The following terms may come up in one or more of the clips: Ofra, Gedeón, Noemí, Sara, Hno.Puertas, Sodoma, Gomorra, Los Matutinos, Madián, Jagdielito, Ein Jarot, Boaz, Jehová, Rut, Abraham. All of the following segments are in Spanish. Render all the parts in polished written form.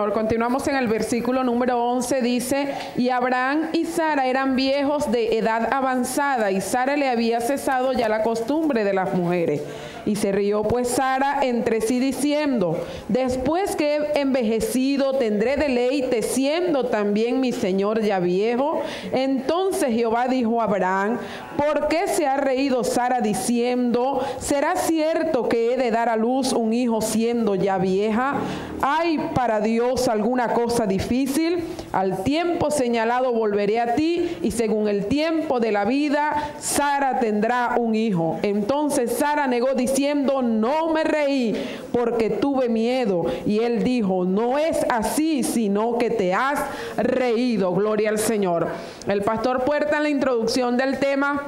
Señor. Continuamos en el versículo número 11, dice: y Abraham y Sara eran viejos de edad avanzada, y Sara le había cesado ya la costumbre de las mujeres. Y se rió pues Sara entre sí diciendo: después que he envejecido, ¿tendré deleite siendo también mi señor ya viejo? Entonces Jehová dijo a Abraham: ¿por qué se ha reído Sara diciendo: ¿será cierto que he de dar a luz un hijo siendo ya vieja? ¿Hay para Dios alguna cosa difícil? Al tiempo señalado volveré a ti, y según el tiempo de la vida, Sara tendrá un hijo. Entonces Sara negó diciendo: no me reí, porque tuve miedo. Y él dijo: no es así, sino que te has reído. Gloria al Señor. El pastor Puerta, en la introducción del tema,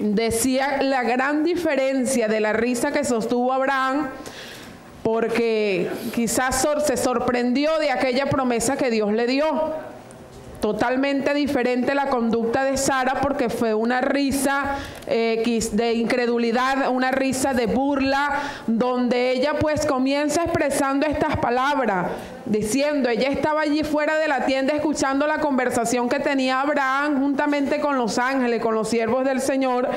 decía la gran diferencia de la risa que sostuvo Abraham, porque quizás se sorprendió de aquella promesa que Dios le dio. Totalmente diferente la conducta de Sara, porque fue una risa de incredulidad, una risa de burla, donde ella pues comienza expresando estas palabras, diciendo: ella estaba allí fuera de la tienda escuchando la conversación que tenía Abraham juntamente con los ángeles, con los siervos del Señor,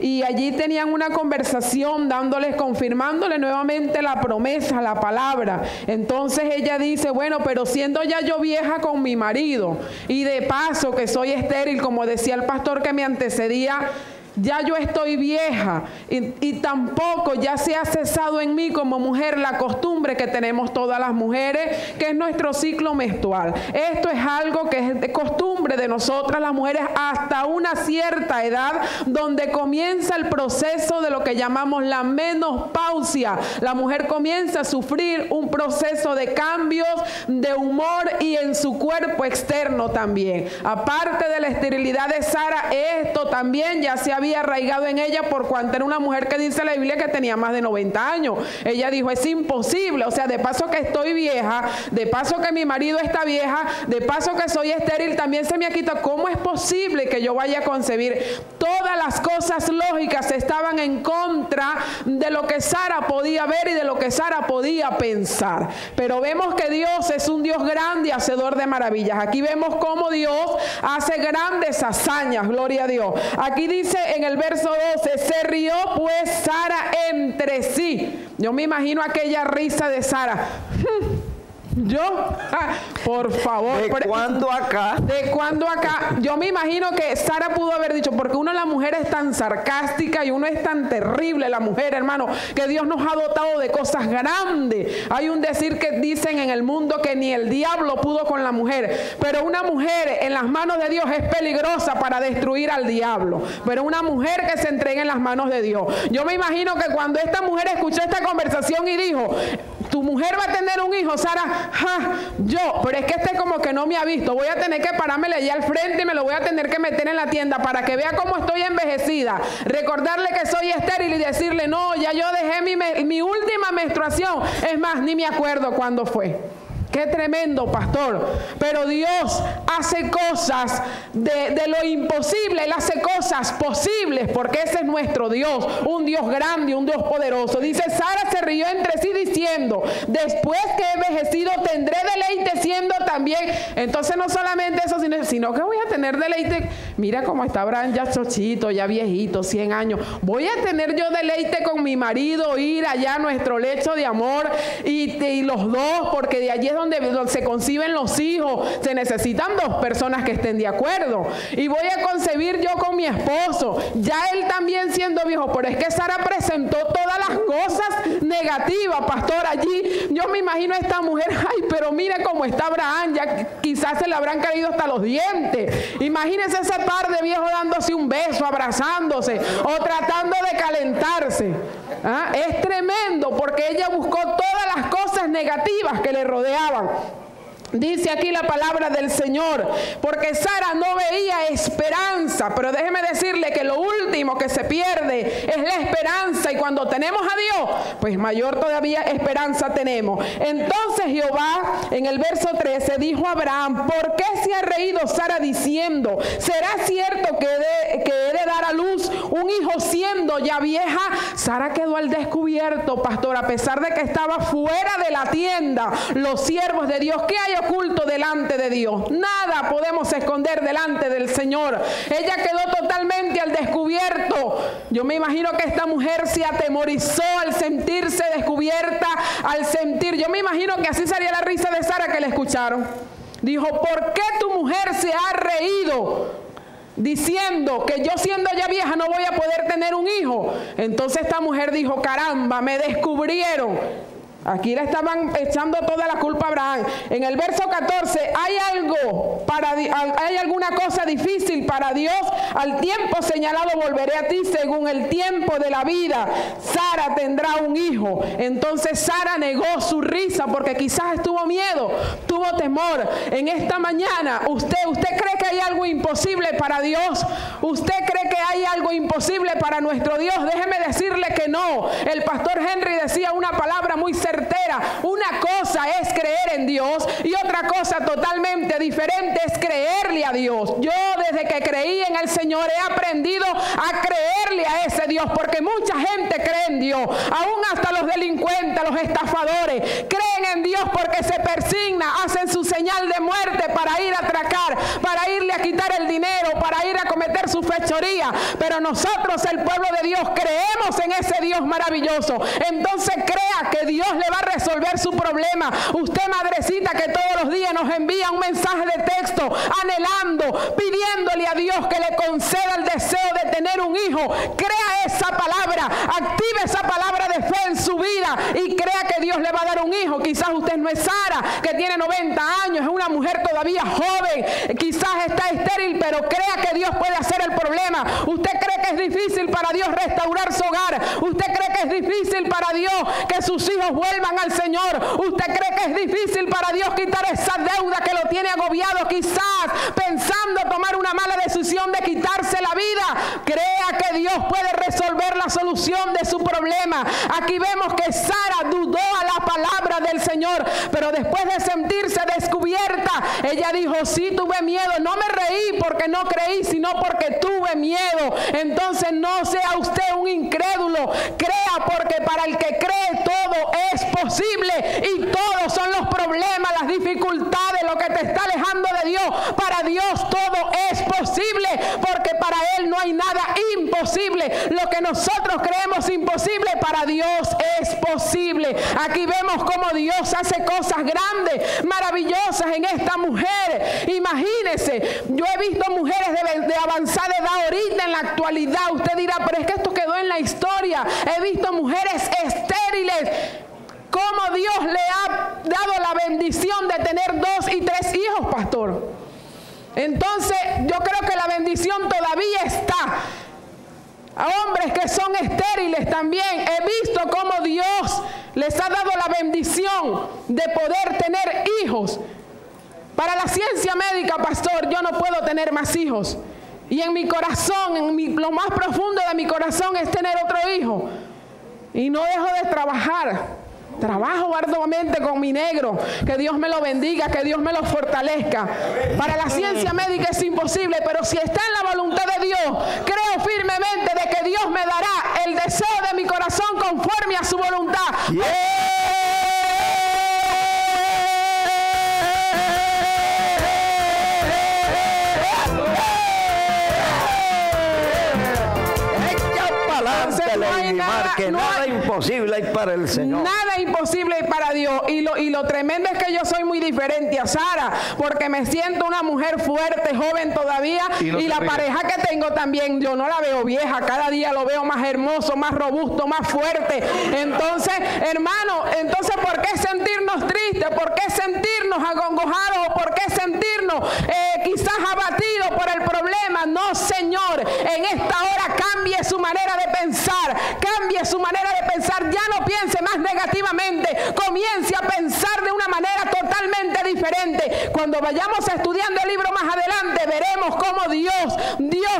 y allí tenían una conversación dándoles, confirmándole nuevamente la promesa, la palabra. Entonces ella dice: bueno, pero siendo ya yo vieja con mi marido, y de paso que soy estéril, como decía el pastor que me antecedía, ya yo estoy vieja, y tampoco ya se ha cesado en mí como mujer la costumbre que tenemos todas las mujeres, que es nuestro ciclo menstrual. Esto es algo que es de costumbre de nosotras las mujeres hasta una cierta edad, donde comienza el proceso de lo que llamamos la menopausia. La mujer comienza a sufrir un proceso de cambios de humor y en su cuerpo externo también. Aparte de la esterilidad de Sara, esto también ya se había arraigado en ella, por cuanto era una mujer que dice la Biblia que tenía más de 90 años. Ella dijo: es imposible, o sea, de paso que estoy vieja, de paso que mi marido está vieja, de paso que soy estéril, también se me ha quitado. ¿Cómo es posible que yo vaya a concebir? Todas las cosas lógicas estaban en contra de lo que Sara podía ver y de lo que Sara podía pensar. Pero vemos que Dios es un Dios grande y hacedor de maravillas. Aquí vemos cómo Dios hace grandes hazañas, gloria a Dios. Aquí dice en el verso 12: se rió pues Sara entre sí. Yo me imagino aquella risa de Sara. Por favor. ¿De cuándo acá? ¿De cuándo acá? Yo me imagino que Sara pudo haber dicho, porque uno, la mujer es tan sarcástica y uno es tan terrible, la mujer, hermano, que Dios nos ha dotado de cosas grandes. Hay un decir que dicen en el mundo que ni el diablo pudo con la mujer, pero una mujer en las manos de Dios es peligrosa para destruir al diablo, pero una mujer que se entrega en las manos de Dios. Yo me imagino que cuando esta mujer escuchó esta conversación y dijo: tu mujer va a tener un hijo, Sara. Yo, pero es que este como que no me ha visto, voy a tener que parármele allá al frente y me lo voy a tener que meter en la tienda para que vea cómo estoy envejecida, recordarle que soy estéril y decirle: no, ya yo dejé mi última menstruación, es más, ni me acuerdo cuándo fue. Qué tremendo, pastor. Pero Dios hace cosas de lo imposible. Él hace cosas posibles, porque ese es nuestro Dios, un Dios grande, un Dios poderoso. Dice: Sara se rió entre sí diciendo: después que he envejecido, tendré deleite siendo también. Entonces no solamente eso, sino que voy a tener deleite. Mira cómo está Abraham, ya chochito, ya viejito, 100 años. Voy a tener yo deleite con mi marido, ir allá a nuestro lecho de amor, y los dos, porque de allí es donde se conciben los hijos. Se necesitan dos personas que estén de acuerdo, y voy a concebir yo con mi esposo, ya él también siendo viejo. Pero es que Sara presentó todas las cosas negativas, pastor. Allí yo me imagino a esta mujer: ay, pero mira cómo está Abraham, ya quizás se le habrán caído hasta los dientes. Imagínense ese par de viejos dándose un beso, abrazándose o tratando de calentarse. ¿Ah? Es tremendo, porque ella buscó todas las cosas negativas que le rodeaban. Dice aquí la palabra del Señor, porque Sara no veía esperanza. Pero déjeme decirle que lo último que se pierde es la esperanza, y cuando tenemos a Dios, pues mayor todavía esperanza tenemos. Entonces Jehová, en el verso 13, dijo a Abraham: ¿por qué se ha reído Sara diciendo: será cierto que he de dar dar a luz un hijo siendo ya vieja. Sara quedó al descubierto, pastor, a pesar de que estaba fuera de la tienda. Los siervos de Dios, ¿qué hay oculto delante de Dios? Nada podemos esconder delante del Señor. Ella quedó totalmente al descubierto. Yo me imagino que esta mujer se atemorizó al sentirse descubierta, al sentir, yo me imagino que así sería la risa de Sara que le escucharon. Dijo, ¿por qué tu mujer se ha reído? Diciendo que yo siendo ya vieja no voy a poder tener un hijo. Entonces esta mujer dijo, caramba, me descubrieron. Aquí le estaban echando toda la culpa a Abraham. En el verso 14, ¿hay alguna cosa difícil para Dios? Al tiempo señalado volveré a ti según el tiempo de la vida. Sara tendrá un hijo. Entonces Sara negó su risa porque quizás estuvo miedo, tuvo temor. En esta mañana, ¿usted cree que hay algo imposible para Dios? ¿Usted cree que hay algo imposible para nuestro Dios? Déjeme decirle que no. El pastor Henry decía una palabra muy sencilla, certera. Una cosa es creer en Dios y otra cosa totalmente diferente es creerle a Dios. Yo desde que creí en el Señor he aprendido a creerle a ese Dios, porque mucha gente cree en Dios, aún hasta los delincuentes, los estafadores creen en Dios porque se persignan, hacen su señal de muerte para ir a atracar, para irle a quitar el dinero, para ir a cometer su fechoría. Pero nosotros, el pueblo de Dios, creemos en ese Dios maravilloso. Entonces crea que Dios le va a resolver su problema. Usted, madrecita, que todos los días nos envía un mensaje de texto anhelando, pidiéndole a Dios que le conceda el deseo de tener un hijo, crea esa palabra, active esa palabra de fe en su vida y crea que Dios le va a dar un hijo. Quizás usted no es Sara, que tiene 90 años, es una mujer todavía joven, quizás está estéril, pero crea que Dios puede hacer el problema. Usted cree que es difícil para Dios restaurar su hogar, usted cree que es difícil para Dios que sus hijos vuelvan al Señor, usted cree que es difícil para Dios quitar esa deuda que lo tiene agobiado, quizás pensando tomar una mala decisión de quitarse la vida. Crea que Dios puede resolver la solución de su problema. Aquí vemos que Sara dudó a la palabra del Señor, pero después de sentirse descubierta, ella dijo, sí, tuve miedo, no me reí porque no creí, sino porque tuve miedo. Entonces no sea usted un incrédulo, crea, porque para el que cree todo es posible, y todos son los problemas, las dificultades, lo que te está alejando de Dios. Para Dios todo es posible, porque para Él no hay nada imposible. Lo que nosotros creemos imposible, para Dios es posible. Aquí vemos cómo Dios hace cosas grandes, maravillosas en esta mujer. Imagínese, yo he visto mujeres de avanzada edad ahorita en la actualidad. Usted dirá, pero es que esto quedó en la historia. He visto mujeres estériles. Cómo Dios le ha dado la bendición de tener 2 y 3 hijos, pastor. Entonces yo creo que la bendición todavía está. A hombres que son estériles también he visto cómo Dios les ha dado la bendición de poder tener hijos. Para la ciencia médica, pastor, yo no puedo tener más hijos, y en mi corazón, lo más profundo de mi corazón es tener otro hijo, y no dejo de trabajar. Trabajo arduamente con mi negro, que Dios me lo bendiga, que Dios me lo fortalezca. Para la ciencia médica es imposible, pero si está en la voluntad de Dios, creo firmemente de que Dios me dará el deseo de mi corazón conforme a su voluntad. Que nada imposible hay para el Señor. Nada imposible hay para Dios. Y lo tremendo es que yo soy muy diferente a Sara, porque me siento una mujer fuerte, joven todavía, y la pareja que tengo también, yo no la veo vieja, cada día lo veo más hermoso, más robusto, más fuerte. Entonces, hermano, entonces ¿por qué sentirnos tristes? ¿Por qué sentirnos acongojados? ¿Por qué sentirnos quizás abatidos por el problema? No, Señor, en esta hora cambie su manera de pensar, cambie su manera de pensar, ya no piense más negativamente, comience a pensar de una manera totalmente diferente. Cuando vayamos estudiando el libro más adelante, veremos cómo Dios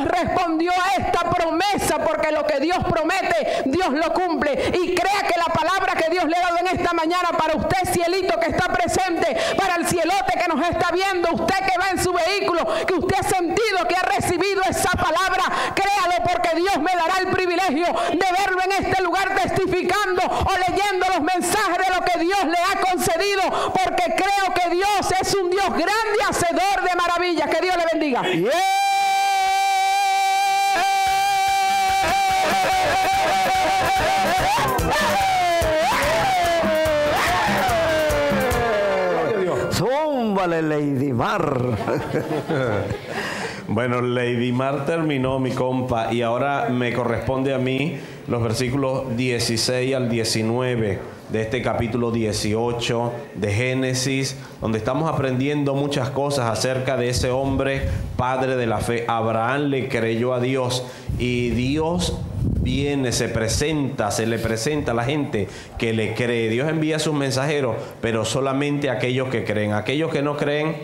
respondió a esta promesa, porque lo que Dios promete, Dios lo cumple. Y crea que la palabra que Dios le ha dado en esta mañana, para usted, cielito, que está presente, para el cielote que nos está viendo, usted que va en su vehículo, que usted ha sentido que ha recibido esa palabra, créalo, porque que Dios me dará el privilegio de verlo en este lugar testificando o leyendo los mensajes de lo que Dios le ha concedido, porque creo que Dios es un Dios grande y hacedor de maravillas. Que Dios le bendiga. Zúmbale, Lady Mar. Bueno, Lady Mar terminó, mi compa, y ahora me corresponde a mí los versículos 16 al 19 de este capítulo 18 de Génesis, donde estamos aprendiendo muchas cosas acerca de ese hombre padre de la fe. Abraham le creyó a Dios y Dios viene, se le presenta a la gente que le cree. Dios envía a sus mensajeros, pero solamente a aquellos que creen. Aquellos que no creen,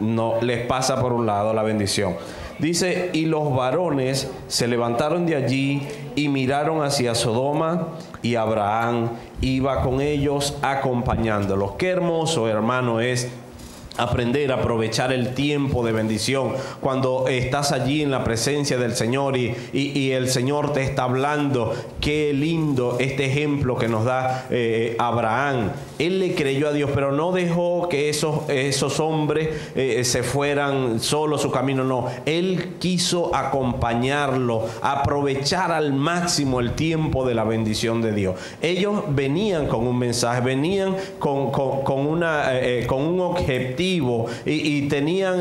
no les pasa por un lado la bendición. Dice: y los varones se levantaron de allí y miraron hacia Sodoma, y Abraham iba con ellos acompañándolos. Qué hermoso, hermano, es aprender a aprovechar el tiempo de bendición cuando estás allí en la presencia del Señor y el Señor te está hablando. Qué lindo este ejemplo que nos da Abraham. Él le creyó a Dios, pero no dejó que esos hombres se fueran solos su camino. No, él quiso acompañarlo, aprovechar al máximo el tiempo de la bendición de Dios. Ellos venían con un mensaje, venían con un objetivo, y tenían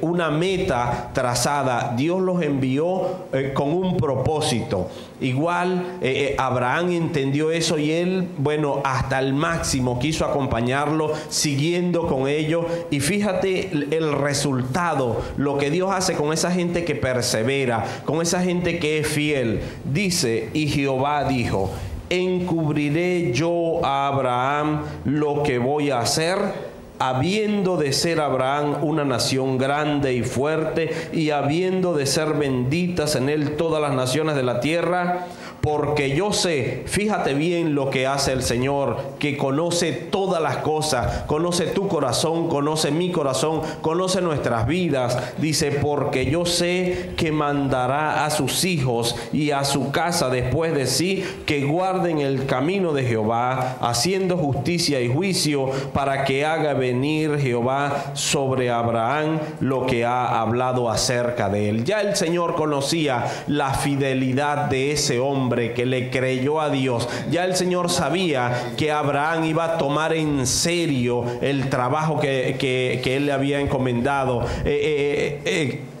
una meta trazada. Dios los envió con un propósito. Igual Abraham entendió eso, y él, bueno, hasta el máximo quiso acompañarlo, siguiendo con ellos. Y fíjate el resultado, lo que Dios hace con esa gente que persevera, con esa gente que es fiel. Dice: y Jehová dijo: ¿encubriré yo a Abraham lo que voy a hacer? Habiendo de ser Abraham una nación grande y fuerte, y habiendo de ser benditas en él todas las naciones de la tierra, porque yo sé, fíjate bien lo que hace el Señor, que conoce todas las cosas, conoce tu corazón, conoce mi corazón, conoce nuestras vidas. Dice: porque yo sé que mandará a sus hijos y a su casa después de sí, que guarden el camino de Jehová, haciendo justicia y juicio, para que haga venir Jehová sobre Abraham lo que ha hablado acerca de él. Ya el Señor conocía la fidelidad de ese hombre que le creyó a Dios. Ya el Señor sabía que Abraham iba a tomar en serio el trabajo que él le había encomendado.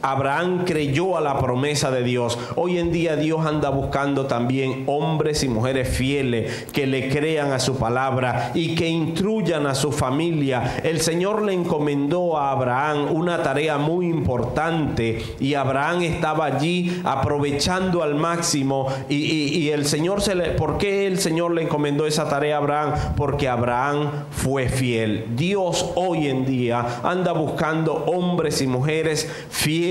Abraham creyó a la promesa de Dios. Hoy en día Dios anda buscando también hombres y mujeres fieles que le crean a su palabra y que instruyan a su familia. El Señor le encomendó a Abraham una tarea muy importante, y Abraham estaba allí aprovechando al máximo. Y el Señor ¿por qué el Señor le encomendó esa tarea a Abraham? Porque Abraham fue fiel. Dios hoy en día anda buscando hombres y mujeres fieles,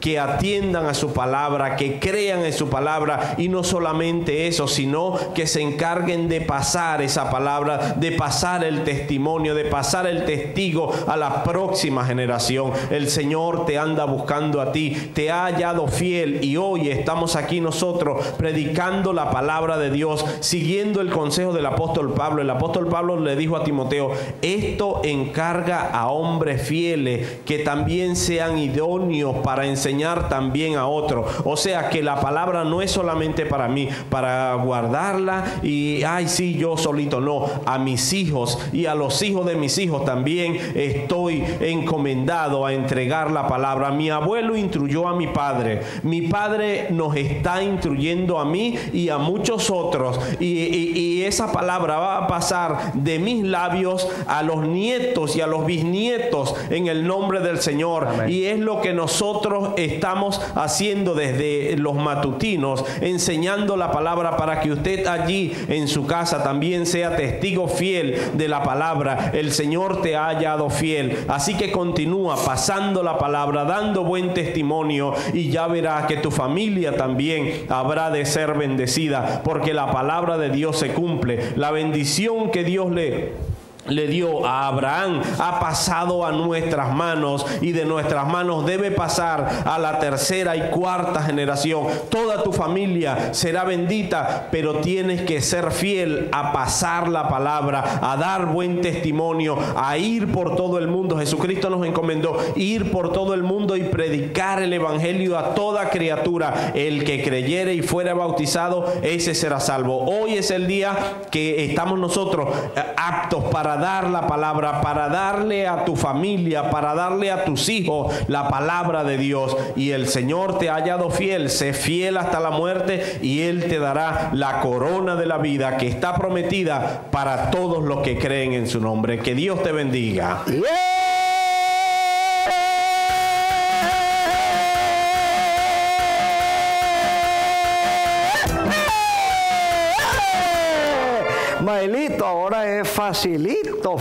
que atiendan a su palabra, que crean en su palabra, y no solamente eso, sino que se encarguen de pasar esa palabra, de pasar el testimonio, de pasar el testigo a la próxima generación. El Señor te anda buscando a ti, te ha hallado fiel, y hoy estamos aquí nosotros predicando la palabra de Dios, siguiendo el consejo del apóstol Pablo. El apóstol Pablo le dijo a Timoteo: esto encarga a hombres fieles que también sean idóneos para enseñar también a otros. O sea que la palabra no es solamente para mí, para guardarla y ay sí, yo solito, no, a mis hijos y a los hijos de mis hijos también estoy encomendado a entregar la palabra. Mi abuelo instruyó a mi padre, mi padre nos está instruyendo a mí y a muchos otros, y esa palabra va a pasar de mis labios a los nietos y a los bisnietos en el nombre del Señor. Amén. Y es lo que nosotros estamos haciendo desde los matutinos, enseñando la palabra para que usted allí en su casa también sea testigo fiel de la palabra. El Señor te ha hallado fiel, así que continúa pasando la palabra, dando buen testimonio, y ya verás que tu familia también habrá de ser bendecida, porque la palabra de Dios se cumple. La bendición que Dios le le dio a Abraham ha pasado a nuestras manos, y de nuestras manos debe pasar a la tercera y cuarta generación. Toda tu familia será bendita, pero tienes que ser fiel a pasar la palabra, a dar buen testimonio, a ir por todo el mundo. Jesucristo nos encomendó ir por todo el mundo y predicar el evangelio a toda criatura. El que creyere y fuera bautizado, ese será salvo. Hoy es el día que estamos nosotros aptos para dar la palabra, para darle a tu familia, para darle a tus hijos la palabra de Dios. Y el Señor te ha hallado fiel. Sé fiel hasta la muerte y Él te dará la corona de la vida que está prometida para todos los que creen en su nombre. Que Dios te bendiga. Maelito, ahora es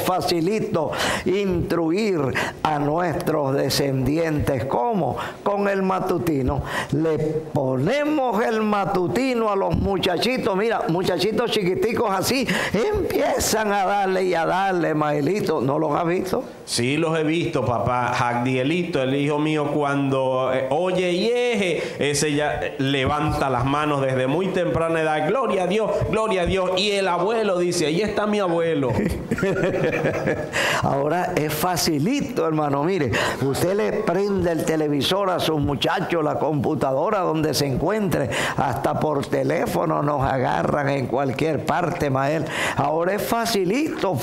facilito instruir a nuestros descendientes. ¿Cómo? Con el matutino. Le ponemos el matutino a los muchachitos. Mira, muchachitos chiquiticos así, empiezan a darle y a darle, Maelito. ¿No los has visto? Sí, los he visto, papá. Jagdielito, el hijo mío, cuando oye y eje, ese ya levanta las manos desde muy temprana edad. Gloria a Dios, gloria a Dios. Y el abuelo dice, ahí está mi abuelo. Ahora es facilito, hermano. Mire, usted le prende el televisor a sus muchachos, la computadora, donde se encuentre, hasta por teléfono nos agarran en cualquier parte, Mael. Ahora es facilito.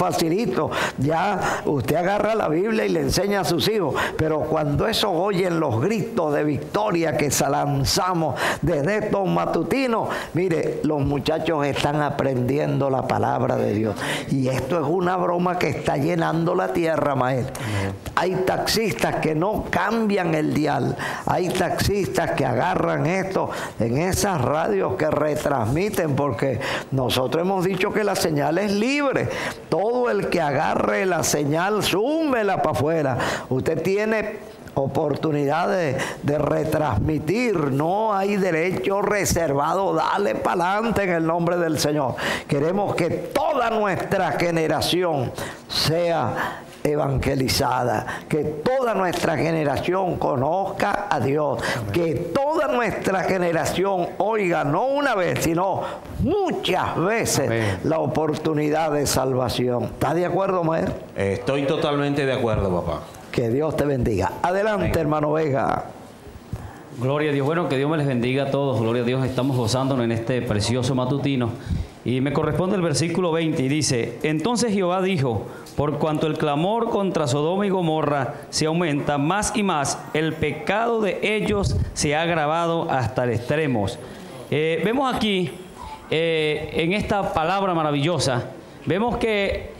Ya usted agarra la Biblia y le enseña a sus hijos, pero cuando eso oyen los gritos de victoria que lanzamos desde estos matutinos, mire, los muchachos están aprendiendo la palabra de Dios. Y esto es una broma que está llenando la tierra, maestro. Hay taxistas que no cambian el dial. Hay taxistas que agarran esto en esas radios que retransmiten, porque nosotros hemos dicho que la señal es libre. Todo el que agarre la señal, súmela para afuera. Usted tiene oportunidad de retransmitir, no hay derecho reservado. Dale para adelante en el nombre del Señor. Queremos que toda nuestra generación sea evangelizada, que toda nuestra generación conozca a Dios, que toda nuestra generación oiga, no una vez, sino muchas veces, la oportunidad de salvación. ¿Estás de acuerdo, Maer? Estoy totalmente de acuerdo, papá. Que Dios te bendiga. Adelante, hermano Vega. Gloria a Dios. Bueno, que Dios me les bendiga a todos. Gloria a Dios. Estamos gozándonos en este precioso matutino. Y me corresponde el versículo 20 y dice: entonces Jehová dijo, por cuanto el clamor contra Sodoma y Gomorra se aumenta más y más, el pecado de ellos se ha agravado hasta el extremo. Vemos aquí, en esta palabra maravillosa, vemos que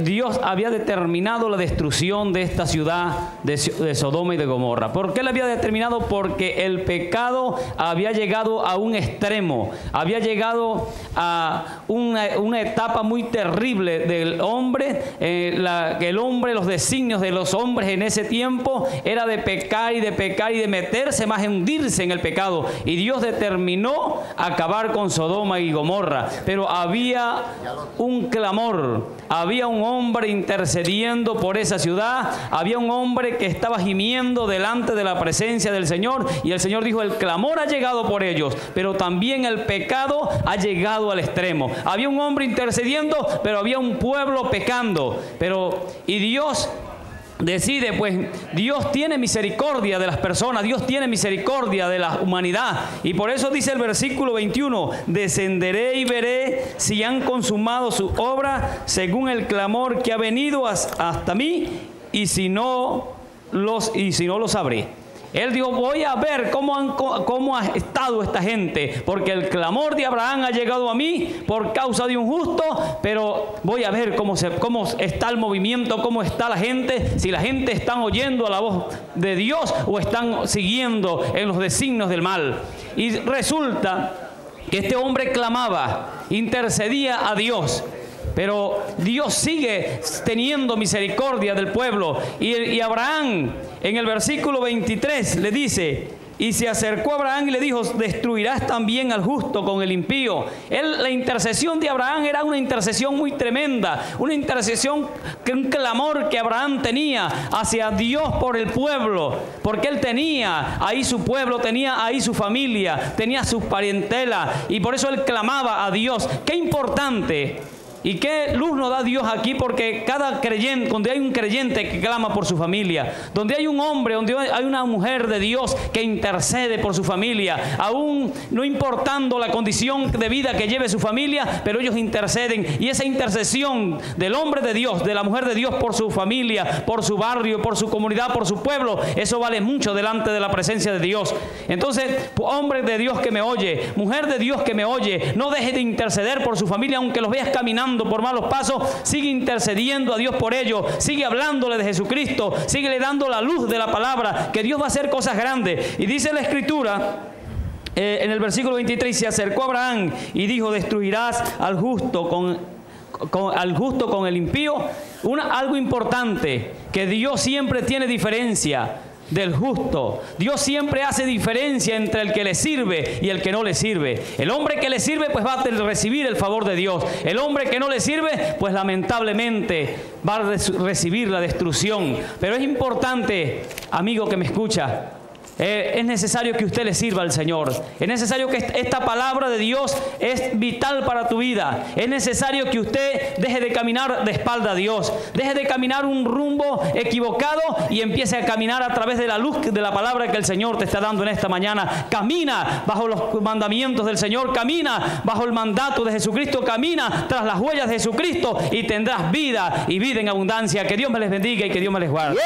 Dios había determinado la destrucción de esta ciudad de Sodoma y de Gomorra. ¿Por qué la había determinado? Porque el pecado había llegado a un extremo, había llegado a una etapa muy terrible del hombre. Los designios de los hombres en ese tiempo era de pecar y de meterse más, hundirse en el pecado. Y Dios determinó acabar con Sodoma y Gomorra, pero había un clamor. Había un hombre intercediendo por esa ciudad. Había un hombre que estaba gimiendo delante de la presencia del Señor. Y el Señor dijo, el clamor ha llegado por ellos, pero también el pecado ha llegado al extremo. Había un hombre intercediendo, pero había un pueblo pecando. Y Dios decide, pues Dios tiene misericordia de las personas, Dios tiene misericordia de la humanidad. Y por eso dice el versículo 21, descenderé y veré si han consumado su obra según el clamor que ha venido hasta mí, y si no los sabré. Él dijo, voy a ver cómo ha estado esta gente, porque el clamor de Abraham ha llegado a mí por causa de un justo, pero voy a ver cómo está el movimiento, cómo está la gente, si la gente está oyendo a la voz de Dios o están siguiendo en los designios del mal. Y resulta que este hombre clamaba, intercedía a Dios, pero Dios sigue teniendo misericordia del pueblo. Y Abraham, en el versículo 23, le dice, Y se acercó a Abraham y le dijo: destruirás también al justo con el impío. La intercesión de Abraham era una intercesión muy tremenda, una intercesión, un clamor que Abraham tenía hacia Dios por el pueblo, porque él tenía ahí su pueblo, tenía ahí su familia, tenía su parentela, y por eso él clamaba a Dios. Qué importante y qué luz nos da Dios aquí, porque cada creyente, donde hay un creyente que clama por su familia, donde hay un hombre, donde hay una mujer de Dios que intercede por su familia, aún no importando la condición de vida que lleve su familia, pero ellos interceden, y esa intercesión del hombre de Dios, de la mujer de Dios por su familia, por su barrio, por su comunidad, por su pueblo, eso vale mucho delante de la presencia de Dios. Entonces, hombre de Dios que me oye, mujer de Dios que me oye, no dejes de interceder por su familia, aunque los veas caminando por malos pasos, sigue intercediendo a Dios por ello, sigue hablándole de Jesucristo, sigue le dando la luz de la palabra, que Dios va a hacer cosas grandes. Y dice la Escritura, en el versículo 23, se acercó a Abraham y dijo: destruirás al justo con el impío. Algo importante, que Dios siempre tiene diferencia del justo. Dios siempre hace diferencia entre el que le sirve y el que no le sirve. El hombre que le sirve, pues va a recibir el favor de Dios. El hombre que no le sirve, pues lamentablemente va a recibir la destrucción. Pero es importante, amigo que me escucha, es necesario que usted le sirva al Señor. Es necesario que esta palabra de Dios es vital para tu vida. Es necesario que usted deje de caminar de espalda a Dios, deje de caminar un rumbo equivocado y empiece a caminar a través de la luz de la palabra que el Señor te está dando en esta mañana. Camina bajo los mandamientos del Señor, camina bajo el mandato de Jesucristo, camina tras las huellas de Jesucristo y tendrás vida, y vida en abundancia. Que Dios me les bendiga y que Dios me les guarde. Yeah.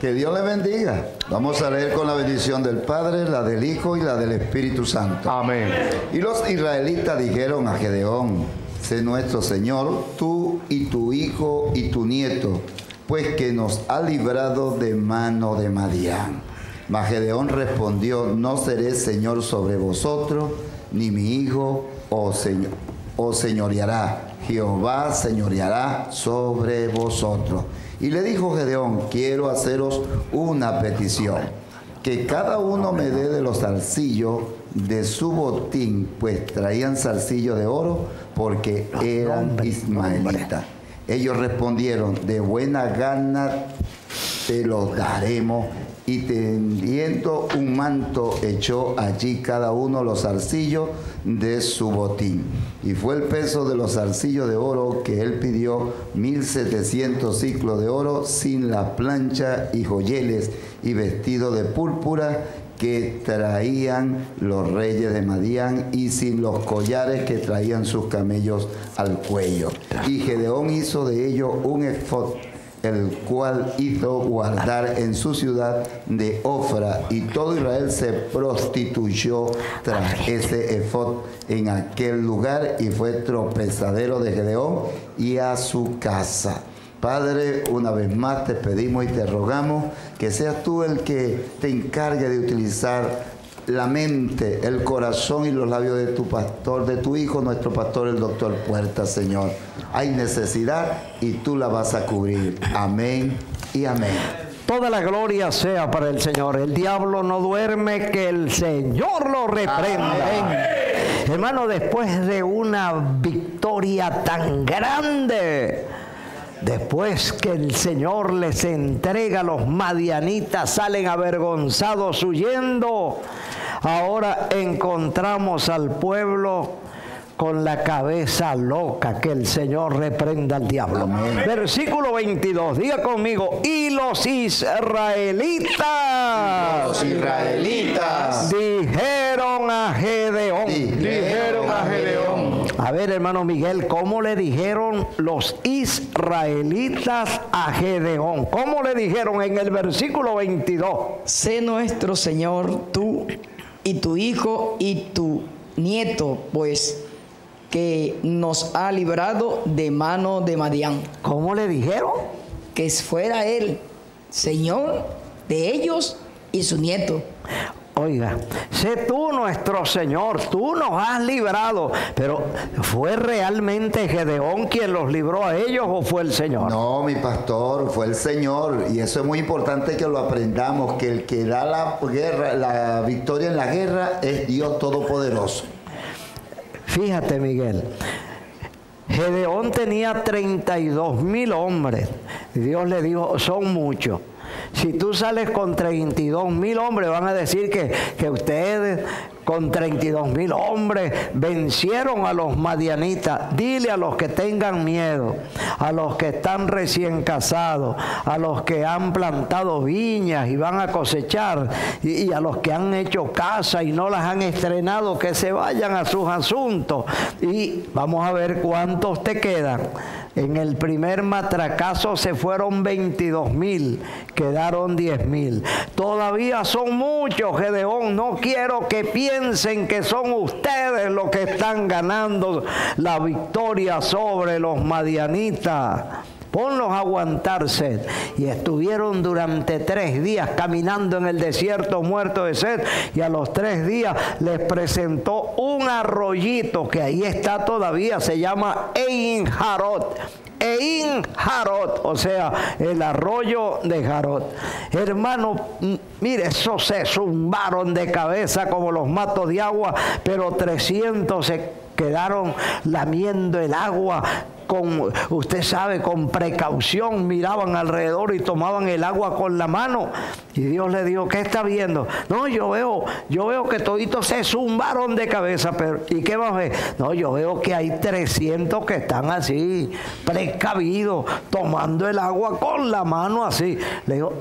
Que Dios les bendiga. Vamos a leer con la bendición del Padre, la del Hijo y la del Espíritu Santo. Amén. Y los israelitas dijeron a Gedeón: sé nuestro Señor, tú y tu hijo y tu nieto, pues que nos ha librado de mano de Madián. Mas Gedeón respondió: no seré Señor sobre vosotros, ni mi hijo os señoreará. Jehová señoreará sobre vosotros. Y le dijo Gedeón: quiero haceros una petición, que cada uno me dé de los zarcillos de su botín, pues traían zarcillos de oro, porque eran ismaelitas. Ellos respondieron: de buena gana te los daremos. Y tendiendo un manto, echó allí cada uno los zarcillos de su botín. Y fue el peso de los zarcillos de oro que él pidió, 1700 siclos de oro, sin la plancha y joyeles, y vestido de púrpura que traían los reyes de Madián, y sin los collares que traían sus camellos al cuello. Y Gedeón hizo de ellos un efod, el cual hizo guardar en su ciudad de Ofra, y todo Israel se prostituyó tras ese efod en aquel lugar, y fue tropezadero de Gedeón y a su casa. Padre, una vez más te pedimos y te rogamos que seas tú el que te encargue de utilizar la mente, el corazón y los labios de tu pastor, de tu hijo, nuestro pastor, el doctor Puerta, Señor. Hay necesidad y tú la vas a cubrir. Amén y amén. Toda la gloria sea para el Señor. El diablo no duerme, que el Señor lo reprenda. Amén. Hermano, después de una victoria tan grande, después que el Señor les entrega, los madianitas salen avergonzados huyendo. Ahora encontramos al pueblo con la cabeza loca. Que el Señor reprenda al diablo. Amén. Versículo 22, diga conmigo: y los israelitas, dijeron a Gedeón, a ver, hermano Miguel, ¿cómo le dijeron los israelitas a Gedeón? ¿Cómo le dijeron en el versículo 22? Sé nuestro Señor, tú y tu hijo y tu nieto, pues que nos ha librado de mano de Madián. ¿Cómo le dijeron? Que fuera él Señor de ellos y su nieto. Oiga, sé tú nuestro Señor, tú nos has librado. Pero ¿fue realmente Gedeón quien los libró a ellos o fue el Señor? No, mi pastor, fue el Señor. Y eso es muy importante que lo aprendamos, que el que da la guerra, la victoria en la guerra, es Dios Todopoderoso. Fíjate, Miguel, Gedeón tenía 32,000 hombres. Dios le dijo, son muchos. Si tú sales con 32,000 hombres, van a decir que ustedes con 32,000 hombres vencieron a los madianitas. Dile a los que tengan miedo, a los que están recién casados, a los que han plantado viñas y van a cosechar, y a los que han hecho casa y no las han estrenado, que se vayan a sus asuntos. Y vamos a ver cuántos te quedan. En el primer matracazo se fueron 22,000, quedaron 10,000. Todavía son muchos, Gedeón. No quiero que piensen que son ustedes los que están ganando la victoria sobre los madianitas. Ponlos a aguantarse. Y estuvieron durante 3 días caminando en el desierto muerto de sed. Y a los 3 días les presentó un arroyito que ahí está todavía. Se llama Ein Jarot. Ein Jarot, o sea, el arroyo de Jarot. Hermano, mire, esos se zumbaron de cabeza como los matos de agua, pero 300 se quedaron lamiendo el agua. Con, usted sabe, con precaución miraban alrededor y tomaban el agua con la mano. Y Dios le dijo, ¿qué está viendo? No, yo veo que toditos se zumbaron de cabeza. Pero, ¿y qué más ves? No, yo veo que hay 300 que están así, precavidos, tomando el agua con la mano así. Le digo,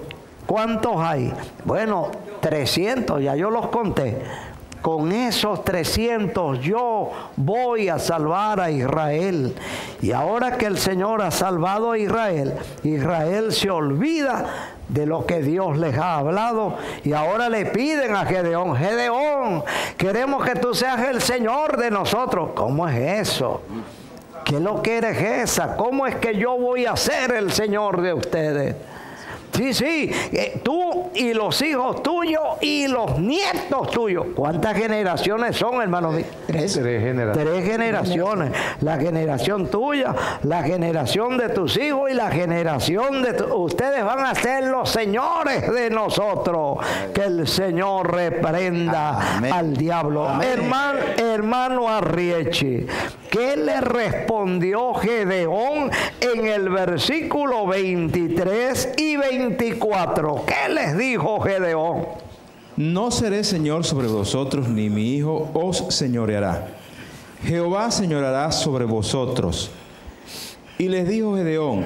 ¿cuántos hay? Bueno, 300, ya yo los conté. Con esos 300 yo voy a salvar a Israel. Y ahora que el Señor ha salvado a Israel, Israel se olvida de lo que Dios les ha hablado. Y ahora le piden a Gedeón, Gedeón, queremos que tú seas el Señor de nosotros. ¿Cómo es eso? ¿Qué lo que eres esa? ¿Cómo es que yo voy a ser el Señor de ustedes? Sí, sí, tú y los hijos tuyos y los nietos tuyos. ¿Cuántas generaciones son, hermano? Tres generaciones. 3 generaciones. La generación tuya, la generación de tus hijos y la generación de ustedes van a ser los señores de nosotros. Que el Señor reprenda amén al diablo. Amén. Hermano Arriechi, ¿qué le respondió Gedeón en el versículo 23 y 24? ¿Qué les dijo Gedeón? No seré señor sobre vosotros, ni mi hijo os señoreará. Jehová señoreará sobre vosotros. Y les dijo Gedeón,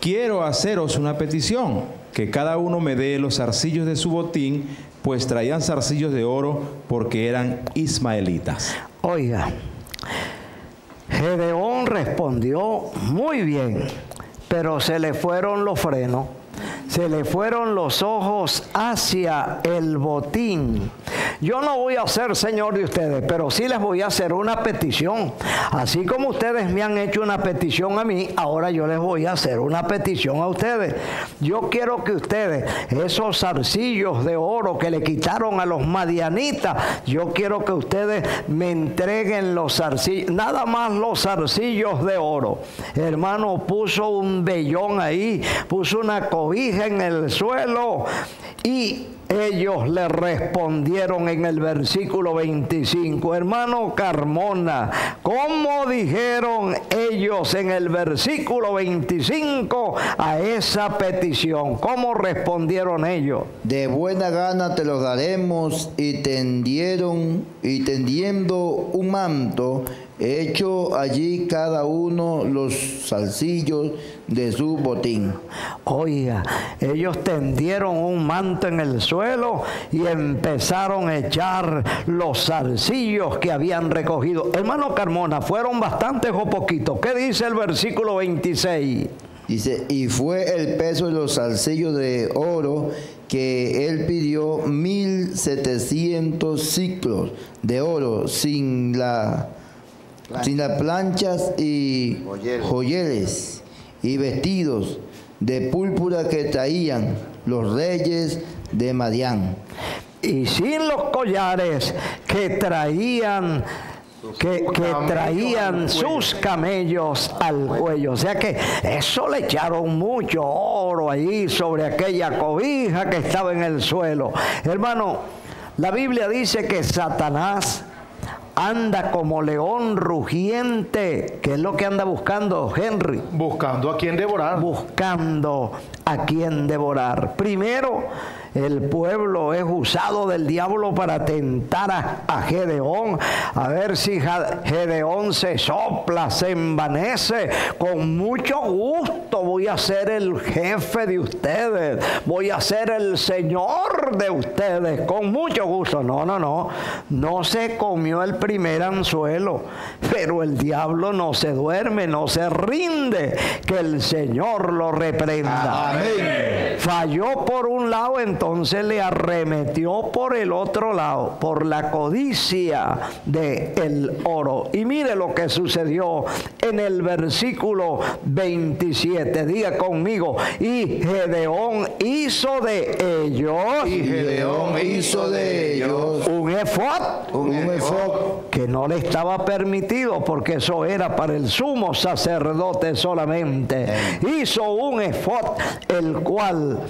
quiero haceros una petición, que cada uno me dé los zarcillos de su botín, pues traían zarcillos de oro, porque eran ismaelitas. Oiga, Gedeón respondió muy bien, pero se le fueron los frenos. Se le fueron los ojos hacia el botín. Yo no voy a ser señor de ustedes, pero sí les voy a hacer una petición. Así como ustedes me han hecho una petición a mí, ahora yo les voy a hacer una petición a ustedes. Yo quiero que ustedes, esos zarcillos de oro que le quitaron a los madianitas, yo quiero que ustedes me entreguen los zarcillos, nada más los zarcillos de oro. Hermano, puso un vellón ahí, puso una cobija en el suelo y ellos le respondieron en el versículo 25. Hermano Carmona, ¿cómo dijeron ellos en el versículo 25 a esa petición? ¿Cómo respondieron ellos? De buena gana te los daremos. Y tendiendo un manto, hecho allí cada uno los zarcillos de su botín. Oiga, ellos tendieron un manto en el suelo y empezaron a echar los zarcillos que habían recogido. Hermano Carmona, ¿fueron bastantes o poquitos? ¿Qué dice el versículo 26? Dice, y fue el peso de los zarcillos de oro que él pidió 1,700 siclos de oro sin las planchas y joyeles y vestidos de púrpura que traían los reyes de Madián. y sin los collares que traían sus camellos al cuello. O sea que eso le echaron mucho oro ahí sobre aquella cobija que estaba en el suelo. Hermano, la Biblia dice que Satanás anda como león rugiente, que es lo que anda buscando, Henry. Buscando a quien devorar. Buscando a quien devorar. Primero, el pueblo es usado del diablo para tentar a Gedeón, a ver si Gedeón se sopla, se envanece. Con mucho gusto voy a ser el jefe de ustedes, voy a ser el señor de ustedes, con mucho gusto. No se comió el primer anzuelo, pero el diablo no se duerme, no se rinde, que el Señor lo reprenda. Amén. Falló por un lado, entonces le arremetió por el otro lado, por la codicia del oro. Y mire lo que sucedió en el versículo 27. Diga conmigo: y Gedeón hizo de ellos. Y Gedeón hizo de ellos un efod. Que no le estaba permitido, porque eso era para el sumo sacerdote solamente. Hizo un efod, el cual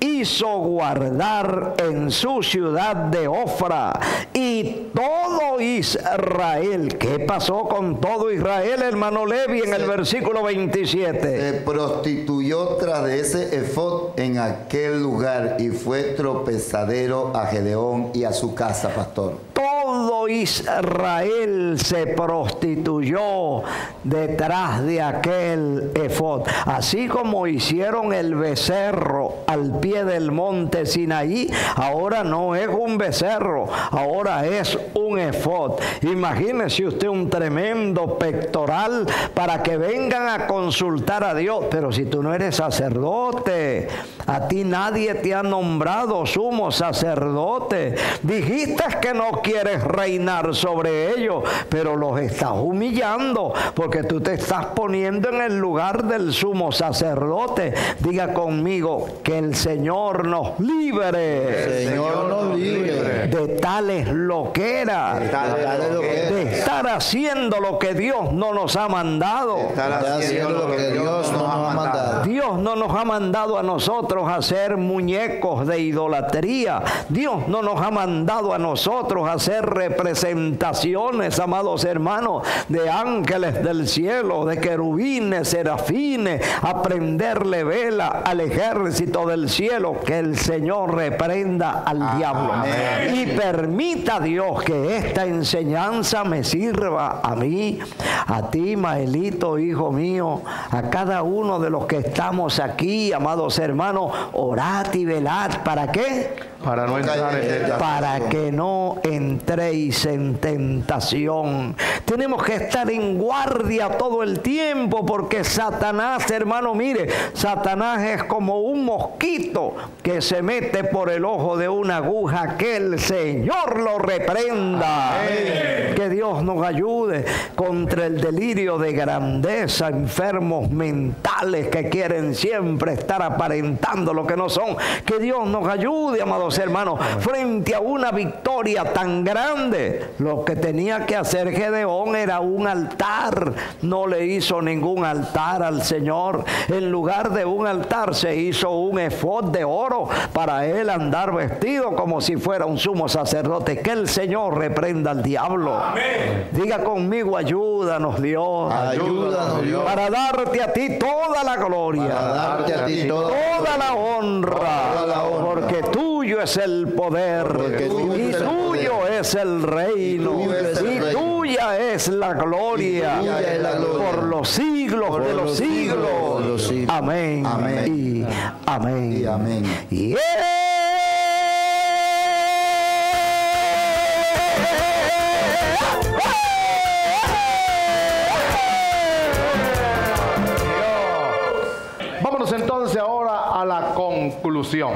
hizo guardar en su ciudad de Ofra, y todo Israel. ¿Qué pasó con todo Israel, hermano Levi, en el versículo 27? Se prostituyó tras de ese efod en aquel lugar, y fue tropezadero a Gedeón y a su casa, pastor. Todo Israel se prostituyó detrás de aquel efod, así como hicieron el becerro al pie del monte Sinaí. Ahora no es un becerro, ahora es un efod. Imagínese usted un tremendo pectoral para que vengan a consultar a Dios. Pero si tú no eres sacerdote, a ti nadie te ha nombrado sumo sacerdote. Dijiste que no quieres reinar sobre ellos, pero los estás humillando, porque tú te estás poniendo en el lugar del sumo sacerdote. Diga conmigo: que el Señor nos libere, el Señor nos libere de tales loqueras, de estar haciendo lo que Dios no nos ha mandado. Dios no nos ha mandado a nosotros a hacer muñecos de idolatría. Dios no nos ha mandado a nosotros a hacer representaciones, amados hermanos, de ángeles del cielo, de querubines, serafines, a prenderle vela al ejército del cielo. Que el Señor reprenda al diablo. Amén. Y permita a Dios que esta enseñanza me sirva a mí, a ti, Maelito, hijo mío, a cada uno de los que estamos aquí, amados hermanos. Orad y velad. ¿Para qué? Para que no entréis en tentación. Tenemos que estar en guardia todo el tiempo, porque Satanás, hermano, mire, Satanás es como un mosquito que se mete por el ojo de una aguja. Que el Señor lo reprenda. Amén. Que Dios nos ayude contra el delirio de grandeza, enfermos mentales que quieren siempre estar aparentando lo que no son. Que Dios nos ayude, amados hermanos, frente a una victoria tan grande. Lo que tenía que hacer Gedeón era un altar. No le hizo ningún altar al Señor. En lugar de un altar se hizo un efod de oro para él andar vestido como si fuera un sumo sacerdote. Que el Señor reprenda al diablo. Amén. Diga conmigo: ayúdanos, Dios. Ayúdanos, Dios, para darte a ti toda la gloria, para darte a ti toda la honra, porque tuyo es el poder, y tuyo es el reino, y tuya es la gloria, por los siglos de los siglos. Amén y amén. Y vámonos entonces ahora a la conclusión.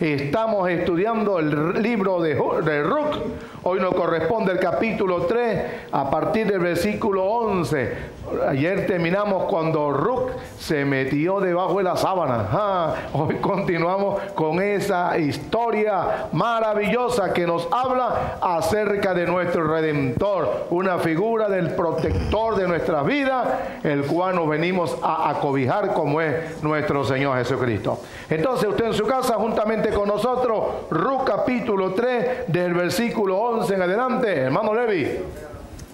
Estamos estudiando el libro de Rut. Hoy nos corresponde el capítulo 3 a partir del versículo 11. Ayer terminamos cuando Rut se metió debajo de la sábana. Hoy continuamos con esa historia maravillosa que nos habla acerca de nuestro Redentor, una figura del protector de nuestras vidas, el cual nos venimos a acobijar como es nuestro Señor Jesucristo. Entonces usted en su casa, juntamente con nosotros, Rut capítulo 3 del versículo 11 en adelante. Hermano Levi,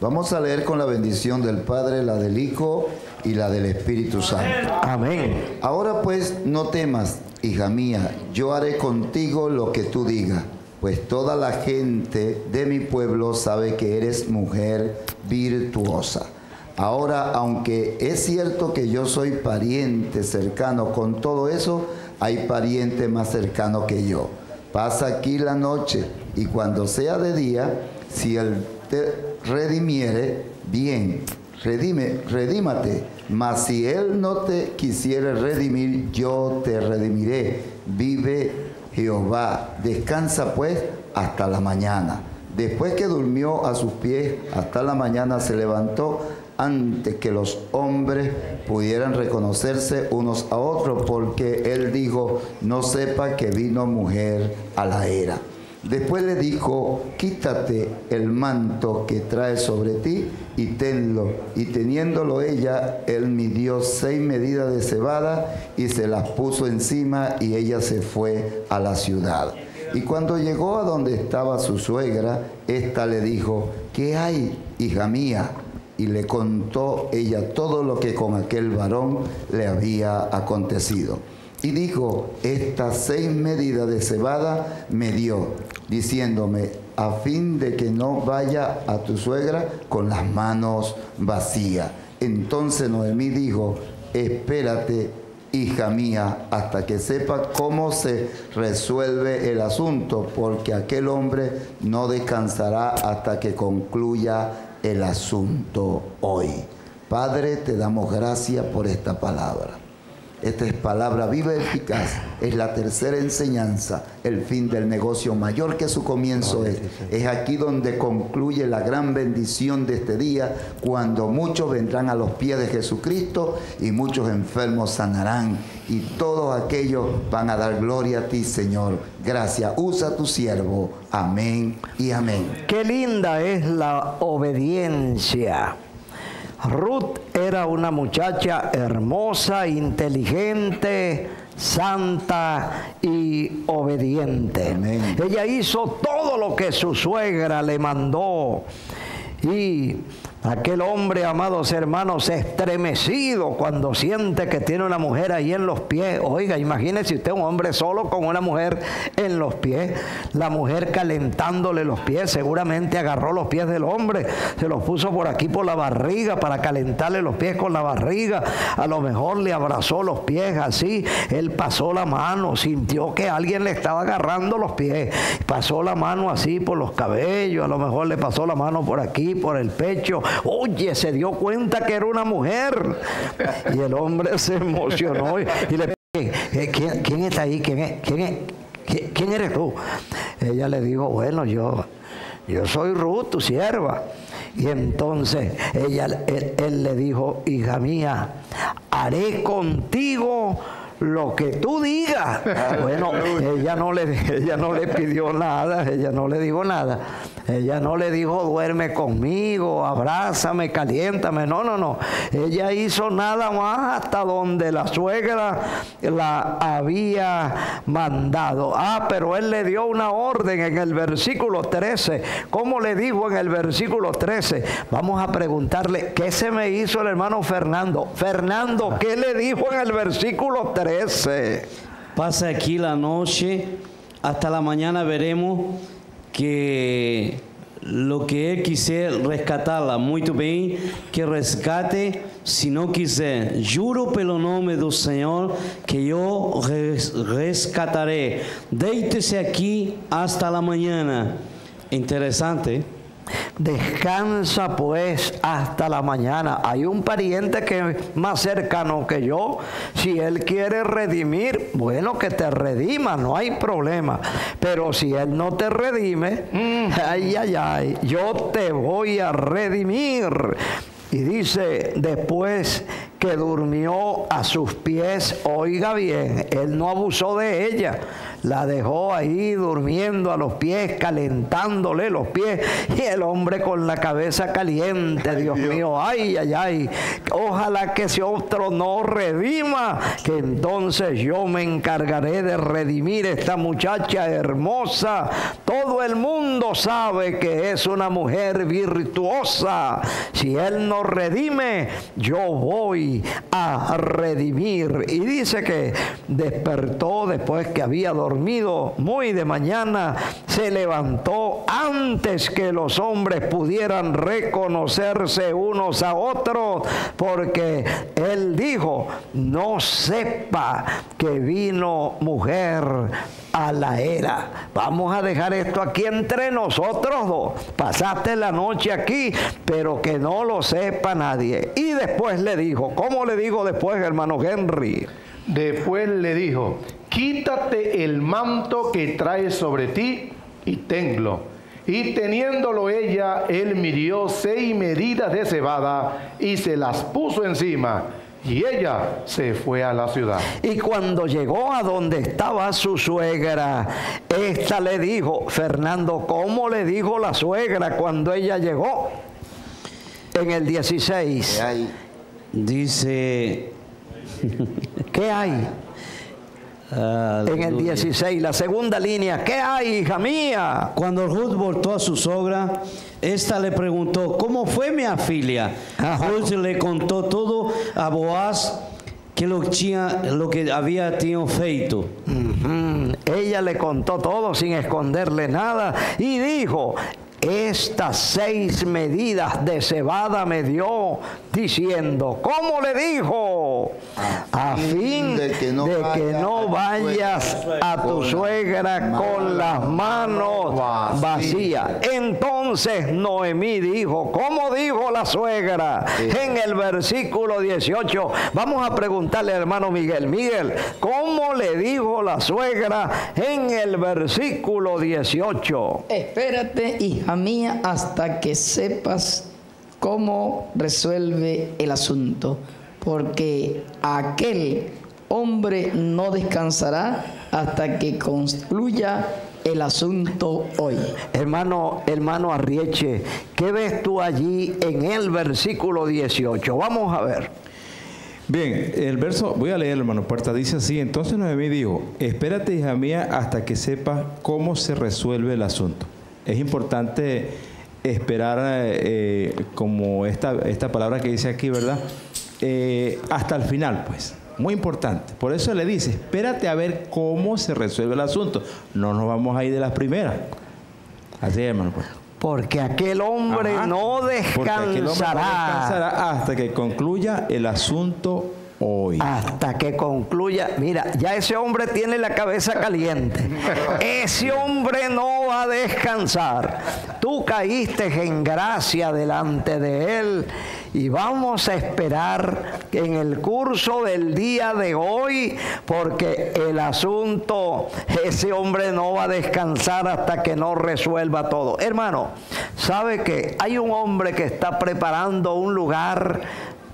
vamos a leer con la bendición del Padre, la del Hijo y la del Espíritu Santo. Amén. Ahora pues no temas, hija mía, yo haré contigo lo que tú digas, pues toda la gente de mi pueblo sabe que eres mujer virtuosa. Ahora, aunque es cierto que yo soy pariente cercano con todo eso, hay pariente más cercano que yo. Pasa aquí la noche, y cuando sea de día, si él te redimiere, bien, redímate. Mas si él no te quisiere redimir, yo te redimiré. Vive Jehová. Descansa pues hasta la mañana. Después que durmió a sus pies, hasta la mañana se levantó, antes que los hombres pudieran reconocerse unos a otros, porque él dijo, no sepa que vino mujer a la era. Después le dijo, quítate el manto que traes sobre ti y tenlo. Y teniéndolo ella, él midió 6 medidas de cebada y se las puso encima, y ella se fue a la ciudad. Y cuando llegó a donde estaba su suegra, ésta le dijo, ¿qué hay, hija mía? Y le contó ella todo lo que con aquel varón le había acontecido. Y dijo, estas 6 medidas de cebada me dio, diciéndome, a fin de que no vaya a tu suegra con las manos vacías. Entonces Noemí dijo, espérate, hija mía, hasta que sepa cómo se resuelve el asunto, porque aquel hombre no descansará hasta que concluya el asunto hoy. Padre, te damos gracias por esta palabra. Esta es palabra viva y eficaz. Es la tercera enseñanza. El fin del negocio mayor que su comienzo es. Es aquí donde concluye la gran bendición de este día, cuando muchos vendrán a los pies de Jesucristo y muchos enfermos sanarán. Y todos aquellos van a dar gloria a ti, Señor. Gracias. Usa tu siervo. Amén y amén. Qué linda es la obediencia. Rut era una muchacha hermosa, inteligente, santa y obediente. Amén. Ella hizo todo lo que su suegra le mandó. Y aquel hombre, amados hermanos, estremecido cuando siente que tiene una mujer ahí en los pies. Oiga, imagínese usted un hombre solo con una mujer en los pies. La mujer calentándole los pies. Seguramente agarró los pies del hombre, se los puso por aquí por la barriga para calentarle los pies con la barriga. A lo mejor le abrazó los pies así. Él pasó la mano, sintió que alguien le estaba agarrando los pies. Pasó la mano así por los cabellos. A lo mejor le pasó la mano por aquí, por el pecho. Oye, se dio cuenta que era una mujer, y el hombre se emocionó y le dije, ¿quién está ahí? ¿Quién eres tú? Ella le dijo, bueno, yo soy Rut, tu sierva. Y entonces él le dijo, hija mía, haré contigo lo que tú digas. Bueno, ella no le pidió nada, ella no le dijo nada. Ella no le dijo, duerme conmigo, abrázame, caliéntame. No. Ella hizo nada más hasta donde la suegra la había mandado. Pero él le dio una orden en el versículo 13. ¿Cómo le dijo en el versículo 13? Vamos a preguntarle, ¿qué se me hizo el hermano Fernando? Fernando, ¿qué le dijo en el versículo 13? Pasa aquí la noche, hasta la mañana veremos que lo que él quisiera rescatarla, muy bien, que rescate, si no quisiera, juro pelo nombre del Señor que yo rescataré. Déjese aquí hasta la mañana. Interesante. Descansa pues hasta la mañana. Hay un pariente que es más cercano que yo. Si él quiere redimir, bueno, que te redima, no hay problema. Pero si él no te redime, ay, ay, ay, yo te voy a redimir. Y dice, después que durmió a sus pies, oiga bien, él no abusó de ella, la dejó ahí durmiendo a los pies, calentándole los pies, y el hombre con la cabeza caliente, Dios mío, ay, ay, ay, ojalá que ese otro no redima, que entonces yo me encargaré de redimir a esta muchacha hermosa. Todo el mundo sabe que es una mujer virtuosa. Si él no redime, yo voy a redimir. Y dice que despertó después que había dormido muy de mañana, se levantó antes que los hombres pudieran reconocerse unos a otros, porque él dijo, no sepa que vino mujer a la era. Vamos a dejar esto aquí entre nosotros dos. Pasaste la noche aquí, pero que no lo sepa nadie. Y después le dijo, ¿cómo le digo después, hermano Henry? Después le dijo, quítate el manto que traes sobre ti y tenlo. Y teniéndolo ella, él midió 6 medidas de cebada y se las puso encima. Y ella se fue a la ciudad. Y cuando llegó a donde estaba su suegra, esta le dijo, Fernando, ¿cómo le dijo la suegra cuando ella llegó? En el 16. ¿Qué hay? Dice, ¿qué hay? En el 16, la segunda línea, ¿qué hay, hija mía? Cuando Rut voltó a su sogra, esta le preguntó, ¿cómo fue mi afilia? Rut le contó todo a Boaz, que lo que había tenido feito. Ella le contó todo sin esconderle nada y dijo, estas 6 medidas de cebada me dio, diciendo, ¿cómo le dijo? A fin de que no vayas a tu suegra con las manos vacías. Entonces Noemí dijo, ¿cómo dijo la suegra? En el versículo 18, vamos a preguntarle al hermano Miguel. Miguel, ¿cómo le dijo la suegra en el versículo 18? Espérate, hija mía, hasta que sepas cómo resuelve el asunto, porque aquel hombre no descansará hasta que concluya el asunto hoy. Hermano Arrieche, ¿qué ves tú allí en el versículo 18? Vamos a ver. Bien, el verso, voy a leerlo, hermano Puerta, dice así, entonces Noemí dijo, espérate, hija mía, hasta que sepas cómo se resuelve el asunto. Es importante esperar, como esta palabra que dice aquí, ¿verdad? Hasta el final, pues. Muy importante. Por eso le dice, espérate a ver cómo se resuelve el asunto. No nos vamos a ir de las primeras. Así es, hermano. Pues. Porque aquel hombre no descansará hasta que concluya el asunto hoy. Hasta que concluya. Mira, ya ese hombre tiene la cabeza caliente. Ese hombre no va a descansar. Tú caíste en gracia delante de él. Y vamos a esperar en el curso del día de hoy, porque el asunto, ese hombre no va a descansar hasta que no resuelva todo. Hermano, ¿sabe que hay un hombre que está preparando un lugar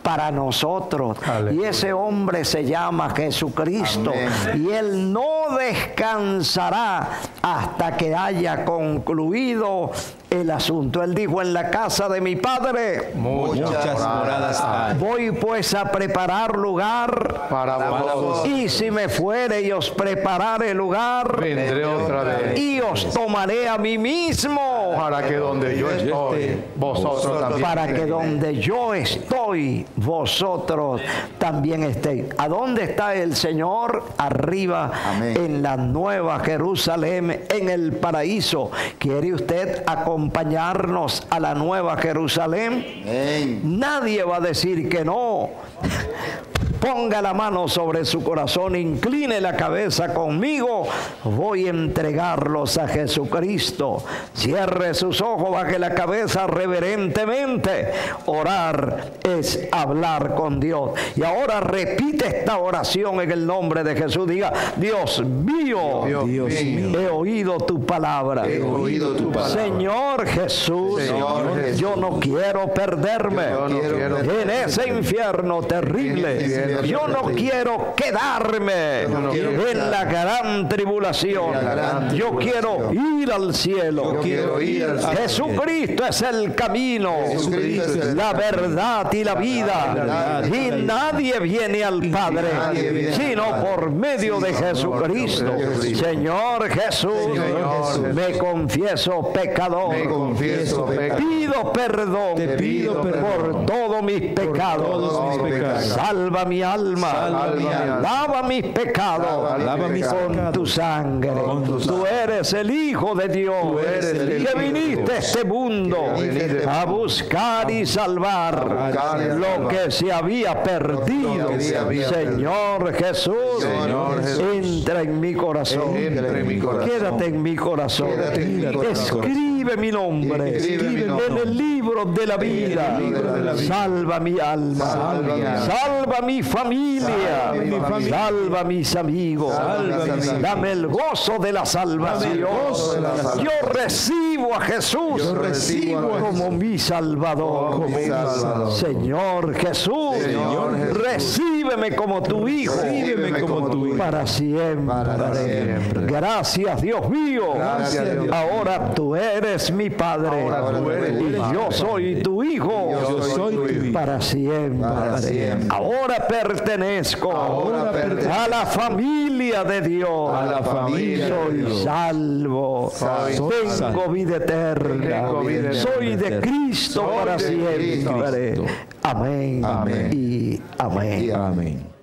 para nosotros? Aleluya. Y ese hombre se llama Jesucristo. Amén. Y él no descansará hasta que haya concluido el asunto. Él dijo, en la casa de mi padre muchas moradas hay. Voy pues a preparar lugar para vosotros. Y si me fuere y os prepararé lugar, vendré otra vez y os tomaré a mí mismo, para que donde yo estoy, vosotros también. Para que donde yo estoy, vosotros también estéis. ¿A dónde está el Señor? Arriba. Amén. En la nueva Jerusalén, en el paraíso. ¿Quiere usted acompañarnos a la nueva Jerusalén? Amén. Nadie va a decir que no. ponga la mano sobre su corazón, incline la cabeza conmigo, voy a entregarlos a Jesucristo. Cierre sus ojos, baje la cabeza reverentemente. Orar es hablar con Dios. Y ahora repite esta oración en el nombre de Jesús. Diga: Dios mío, he oído tu palabra. Señor Jesús, yo no quiero perderme en ese infierno terrible. Yo no quiero quedarme en la gran tribulación. Yo quiero ir al cielo. Jesucristo es el camino, la verdad y la vida. Y nadie viene al Padre sino por medio de Jesucristo. Señor Jesús, me confieso pecador. Pido perdón por todos mis pecados. Salva mi alma. Lava mis pecados con tu sangre. Tú eres el Hijo de Dios que viniste a este mundo a buscar y salvar lo que se había perdido. Señor Jesús, entra en mi corazón. Quédate en mi corazón. Escribe mi nombre en el libro de la vida. Salva mi alma. Salva mi familia. Salva mis amigos. Dame el gozo de la salvación. Yo recibo a Jesús como mi Salvador. Señor Jesús, recíbeme como tu Hijo para siempre. Gracias, Dios mío. Ahora tú eres mi Padre y yo soy tu Hijo para siempre. Ahora pertenezco a la familia de Dios. Soy salvo. Tengo vida eterna. Soy de Cristo para siempre. Amén y amén.